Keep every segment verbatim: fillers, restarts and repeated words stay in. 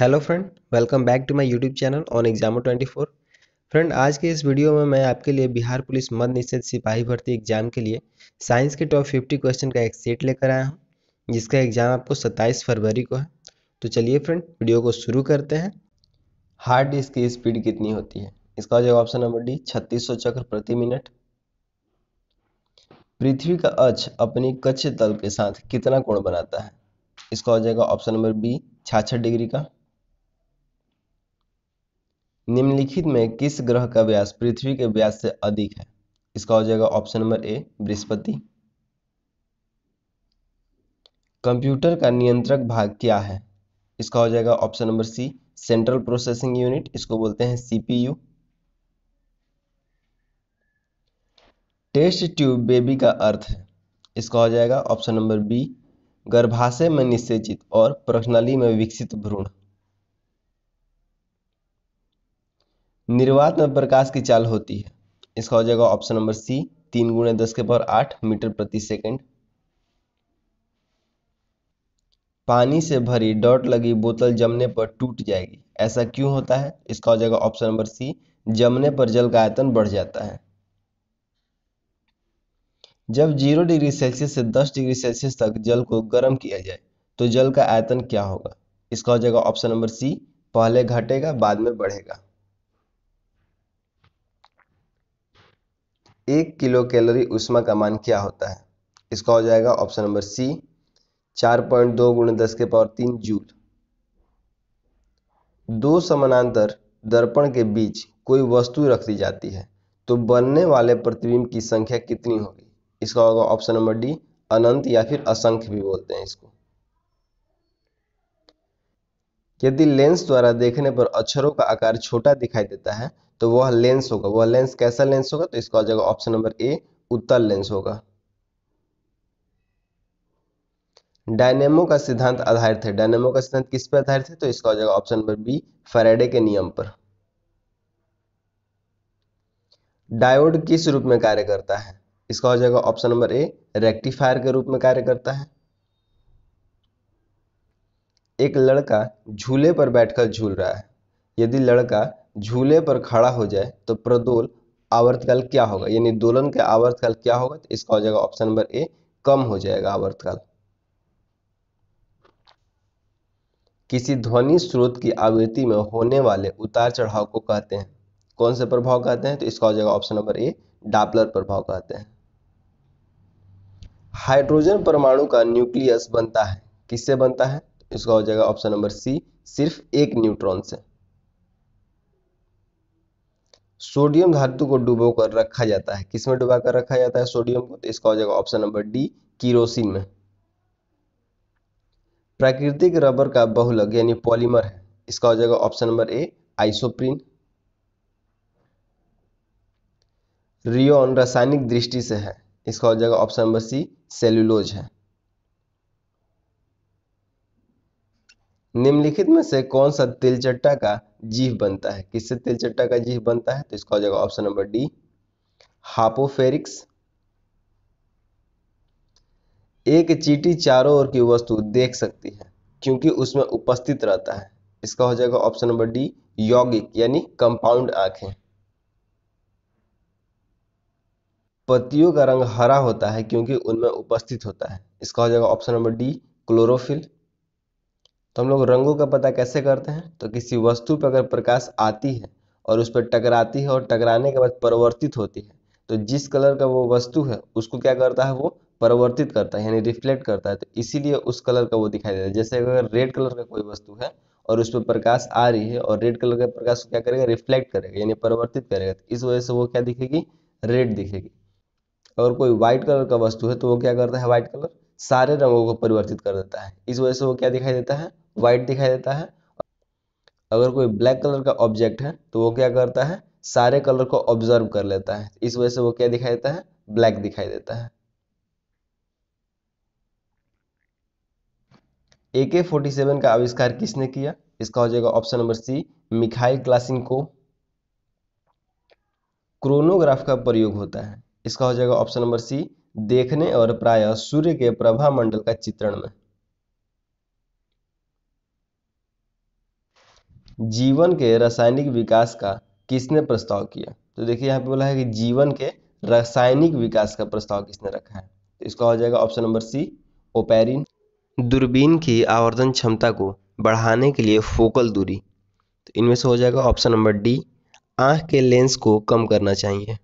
Hello friend, welcome back to my YouTube channel on एग्जामो चौबीस। Friend, आज के इस वीडियो में मैं आपके लिए बिहार पुलिस मद निषेध सिपाही भर्ती एग्जाम के लिए साइंस के टॉप पचास क्वेश्चन का एक सेट लेकर आया हूं, जिसका एग्ज़ाम आपको सत्ताईस फरवरी को है। तो चलिए फ्रेंड, वीडियो को शुरू करते हैं। हार्ड डिस्क की स्पीड कितनी होती है? इसका जो ऑप्शन नंबर डी छत्तीस सौ चक्र प्रति मिनट। पृथ्वी का अक्ष अपनी कच्छ तल के साथ कितना कोण बनाता है? इसका हो जाएगा ऑप्शन नंबर बी छियासठ डिग्री का। निम्नलिखित में किस ग्रह का व्यास पृथ्वी के व्यास से अधिक है? इसका हो जाएगा option number A Brihaspati. Computer का नियंत्रक भाग क्या है? इसका हो जाएगा option number C central processing unit, इसको बोलते हैं सीपीयू। टेस्ट ट्यूब बेबी का अर्थ है? इसका हो जाएगा ऑप्शन नंबर बी गर्भाशय में निषेचित और प्रश्नाली में विकसित भ्रूण। निर्वात में प्रकाश की चाल होती है? इसका हो जाएगा ऑप्शन नंबर सी तीन गुणे दस के पावर आठ मीटर प्रति सेकंड। पानी से भरी डॉट लगी बोतल जमने पर टूट जाएगी, ऐसा क्यों होता है? इसका हो जाएगा ऑप्शन नंबर सी जमने पर जल का आयतन बढ़ जाता है। जब जीरो डिग्री सेल्सियस से दस डिग्री सेल्सियस तक जल को गर्म किया जाए तो जल का आयतन क्या होगा? इसका हो जाएगा ऑप्शन नंबर सी पहले घटेगा बाद में बढ़ेगा। एक किलो कैलोरी ऊष्मा का मान क्या होता है? इसका हो जाएगा ऑप्शन नंबर सी चार पॉइंट दो गुणे दस के पावर तीन जूल। दो समानांतर दर्पण के बीच कोई वस्तु रख दी जाती है तो बनने वाले प्रतिबिंब की संख्या कितनी होगी? इसका होगा ऑप्शन नंबर डी अनंत, या फिर असंख्य भी बोलते हैं इसको। यदि लेंस द्वारा देखने पर अक्षरों का आकार छोटा दिखाई देता है तो वह लेंस होगा। वह लेंस कैसा लेंस होगा? तो इसका हो जाएगा ऑप्शन नंबर ए उत्तल लेंस होगा। डायनेमो का सिद्धांत आधारित है? डायनेमो का सिद्धांत किस पर आधारित है? तो इसका हो जाएगा ऑप्शन नंबर बी फैराडे के नियम पर। डायोड किस रूप में कार्य करता है? इसका हो जाएगा ऑप्शन नंबर ए रेक्टिफायर के रूप में कार्य करता है। एक लड़का झूले पर बैठकर झूल रहा है, यदि लड़का झूले पर खड़ा हो जाए तो प्रदोल आवर्तकाल क्या होगा, यानी दोलन का आवर्तकाल क्या होगा? तो इसका हो जाएगा ऑप्शन नंबर ए कम हो जाएगा आवर्तकाल। किसी ध्वनि स्रोत की आवृत्ति में होने वाले उतार चढ़ाव को कहते हैं, कौन से प्रभाव कहते हैं? तो इसका हो जाएगा ऑप्शन नंबर ए डापलर प्रभाव कहते हैं। हाइड्रोजन परमाणु का न्यूक्लियस बनता है, किससे बनता है? इसका हो जाएगा ऑप्शन नंबर सी सिर्फ एक न्यूट्रॉन से। सोडियम धातु को डुबोकर रखा जाता है, किसमें डुबाकर रखा जाता है सोडियम को? तो इसका हो जाएगा ऑप्शन नंबर डी कीरोसिन में। प्राकृतिक रबर का बहुलक यानी पॉलीमर है, इसका हो जाएगा option number A isoprene. Rayon रासायनिक दृष्टि से है, इसका हो जाएगा ऑप्शन नंबर सी सेल्यूलोज है। निम्नलिखित में से कौन सा तिलचट्टा का जीव बनता है, किससे तिलचट्टा का जीव बनता है? तो इसका हो जाएगा ऑप्शन नंबर डी हापोफेरिक्स। एक चींटी चारों ओर की वस्तु देख सकती है क्योंकि उसमें उपस्थित रहता है, इसका हो जाएगा ऑप्शन नंबर डी यौगिक यानी कंपाउंड आंखें। पत्तियों का रंग हरा होता है क्योंकि उनमें उपस्थित होता है, इसका हो जाएगा ऑप्शन नंबर डी क्लोरोफिल। तो हम लोग रंगों का पता कैसे करते हैं? तो किसी वस्तु पर अगर प्रकाश आती है और उस पर टकराती है और टकराने के बाद परिवर्तित होती है तो जिस कलर का वो वस्तु है उसको क्या करता है? वो परिवर्तित करता है यानी रिफ्लेक्ट करता है, तो इसीलिए उस कलर का वो दिखाई देता है। जैसे अगर रेड कलर का कोई वस्तु है और उस पर प्रकाश आ रही है और रेड कलर का प्रकाश क्या करेगा? रिफ्लेक्ट करेगा यानी परिवर्तित करेगा, तो इस वजह से वो क्या दिखेगी? रेड दिखेगी। अगर कोई व्हाइट कलर का वस्तु है तो वो क्या करता है? व्हाइट कलर सारे रंगों को परिवर्तित कर देता है, इस वजह से वो क्या दिखाई देता है? व्हाइट दिखाई देता है। अगर कोई ब्लैक कलर का ऑब्जेक्ट है तो वो क्या करता है? सारे कलर को ऑब्जर्व कर लेता है, इस वजह से वो क्या दिखाई देता है? ब्लैक दिखाई देता है। ए के सैंतालीस का आविष्कार किसने किया? इसका हो जाएगा option number C Mikhail Kalashnikov. Chronograph का प्रयोग होता है, इसका हो जाएगा ऑप्शन नंबर सी देखने और प्रायः सूर्य के प्रभामंडल का चित्रण में। जीवन के रासायनिक विकास का किसने प्रस्ताव किया? तो देखिए यहाँ पे बोला है कि जीवन के रासायनिक विकास का प्रस्ताव किसने रखा है, तो इसका हो जाएगा ऑप्शन नंबर सी ओपेरिन। दूरबीन की आवर्धन क्षमता को बढ़ाने के लिए फोकल दूरी, तो इनमें से हो जाएगा ऑप्शन नंबर डी आंख के लेंस को कम करना चाहिए।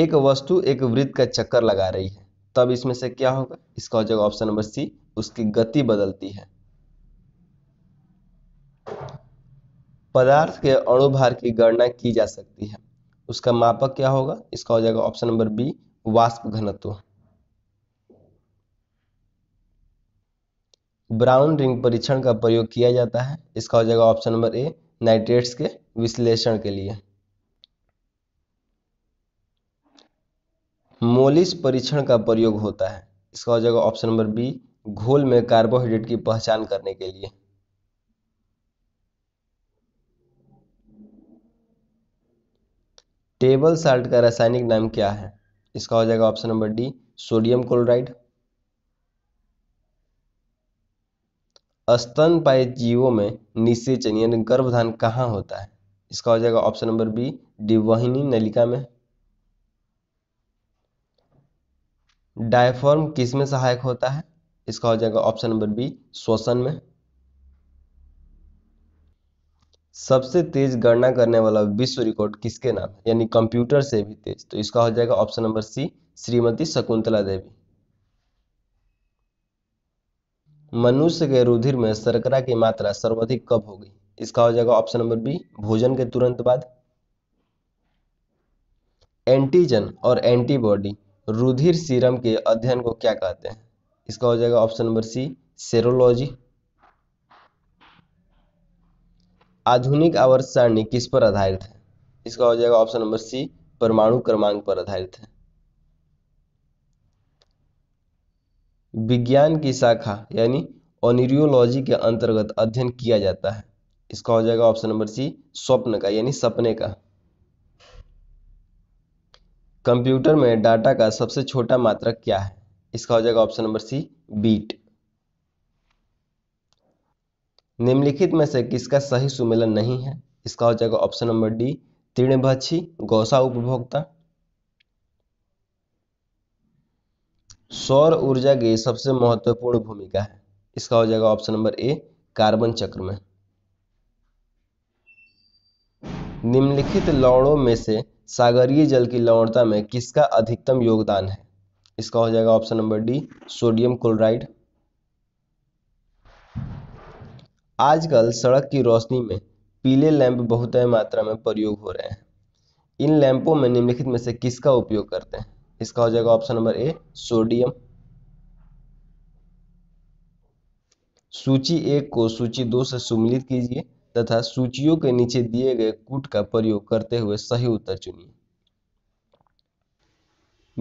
एक वस्तु एक वृत्त का चक्कर लगा रही है तब इसमें से क्या होगा, इसका हो जाएगा ऑप्शन नंबर सी उसकी गति बदलती है। पदार्थ के अणुभार की गणना की जा सकती है, उसका मापक क्या होगा, इसका हो जाएगा ऑप्शन नंबर बी वाष्प घनत्व। ब्राउन रिंग परीक्षण का प्रयोग किया जाता है, इसका हो जाएगा ऑप्शन नंबर ए नाइट्रेट्स के विश्लेषण के लिए। मोलिस परीक्षण का प्रयोग होता है, इसका हो जाएगा ऑप्शन नंबर बी घोल में कार्बोहाइड्रेट की पहचान करने के लिए। टेबल साल्ट का रासायनिक नाम क्या है, इसका हो जाएगा option number D sodium chloride. स्तनपायी जीवों में निषेचन यानी गर्भधान कहाँ होता है, इसका हो जाएगा ऑप्शन नंबर बी डिवहिनी नलिका में। डायफॉर्म किस में सहायक होता है, इसका हो जाएगा ऑप्शन नंबर बी श्वसन में। सबसे तेज गणना करने वाला विश्व रिकॉर्ड किसके नाम है, यानी कंप्यूटर से भी तेज, तो इसका हो जाएगा option number C Shrimati Shakuntala Devi. मनुष्य के रुधिर में शर्करा की मात्रा सर्वाधिक कब होगी, इसका हो जाएगा ऑप्शन नंबर बी भोजन के तुरंत बाद। एंटीजन और एंटीबॉडी रुधिर सीरम के अध्ययन को क्या कहते हैं, इसका हो जाएगा ऑप्शन नंबर सी सेरोलॉजी। आधुनिक आवर्त सारणी किस पर आधारित है, इसका हो जाएगा ऑप्शन नंबर सी परमाणु क्रमांक पर आधारित है। विज्ञान की शाखा यानी ओनीरियोलॉजी के अंतर्गत अध्ययन किया जाता है, इसका हो जाएगा ऑप्शन नंबर सी स्वप्न का यानी सपने का। कंप्यूटर में डाटा का सबसे छोटा मात्रक क्या है, इसका हो जाएगा ऑप्शन नंबर सी बीट। निम्नलिखित में से किसका सही सुमेलन नहीं है, इसका हो जाएगा ऑप्शन नंबर डी त्रिणभाची गौसा उपभोक्ता। सौर ऊर्जा की सबसे महत्वपूर्ण भूमिका है, इसका हो जाएगा ऑप्शन नंबर ए कार्बन चक्र में। निम्नलिखित लवणों में से सागरीय जल की लवणता में किसका अधिकतम योगदान है, इसका हो जाएगा option number D sodium chloride. आजकल सड़क की रोशनी में पीले लैंप बहुतायत मात्रा में प्रयोग हो रहे हैं, इन लैंपों में निम्नलिखित में से किसका उपयोग करते हैं, इसका हो जाएगा ऑप्शन नंबर ए सोडियम। सूची एक को सूची दो से सम्मिलित कीजिए तथा सूचियों के नीचे दिए गए कूट का प्रयोग करते हुए सही उत्तर चुनिए।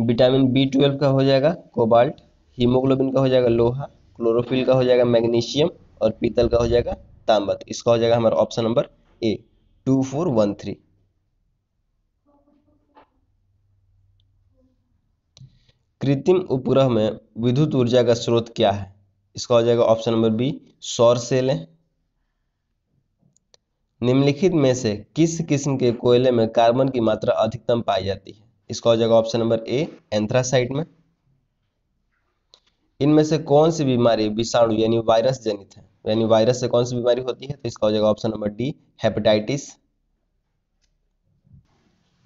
विटामिन बी ट्वेल्व का हो जाएगा कोबाल्ट, हीमोग्लोबिन का हो जाएगा लोहा, क्लोरोफिल का हो जाएगा मैग्नीशियम और पीतल का हो जाएगा तांबा, तो इसका हो जाएगा हमारा option number A two four one three. कृत्रिम उपग्रह में विद्युत ऊर्जा का स्रोत क्या है, इसका हो जाएगा ऑप्शन नंबर बी सौर सेल। निम्नलिखित में से किस किस्म के कोयले में कार्बन की मात्रा अधिकतम पाई जाती है, इसका हो जाएगा ऑप्शन नंबर ए एंथ्रासाइट में। इनमें से कौन सी बीमारी विषाणु यानी वायरस जनित है, यानी वायरस से कौन सी बीमारी होती है, तो इसका हो जाएगा option number D hepatitis.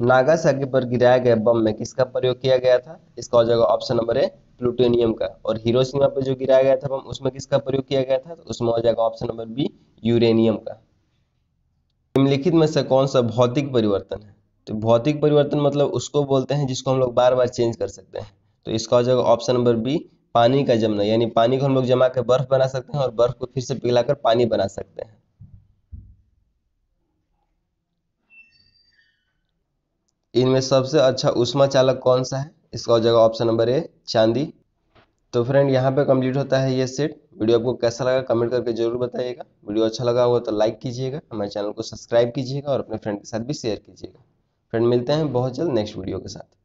Nagasaki पर गिराया गया बम में किसका प्रयोग किया गया था, इसका हो जाएगा ऑप्शन नंबर ए प्लूटोनियम का। और हिरोशिमा पर जो गिराया गया था बम उसमें किसका प्रयोग किया गया था, तो उसमें हो जाएगा ऑप्शन नंबर बी यूरेनियम का। निम्नलिखित में से कौन सा भौतिक परिवर्तन है, तो भौतिक परिवर्तन मतलब उसको बोलते हैं जिसको हम लोग बार बार चेंज कर सकते हैं, तो इसका हो जाएगा ऑप्शन नंबर बी पानी का जमना, यानी पानी को हम लोग जमा कर बर्फ बना सकते हैं और बर्फ को फिर से पिघलाकर पानी बना सकते हैं। इनमें सबसे अच्छा ऊष्मा चालक कौन सा है, इसका हो जाएगा ऑप्शन नंबर ए चांदी। तो फ्रेंड यहाँ पे कंप्लीट होता है ये सेट। वीडियो आपको कैसा लगा कमेंट करके जरूर बताइएगा। वीडियो अच्छा लगा होगा तो लाइक कीजिएगा, हमारे चैनल को सब्सक्राइब कीजिएगा और अपने फ्रेंड के साथ भी शेयर कीजिएगा। फ्रेंड मिलते हैं बहुत जल्द नेक्स्ट वीडियो के साथ।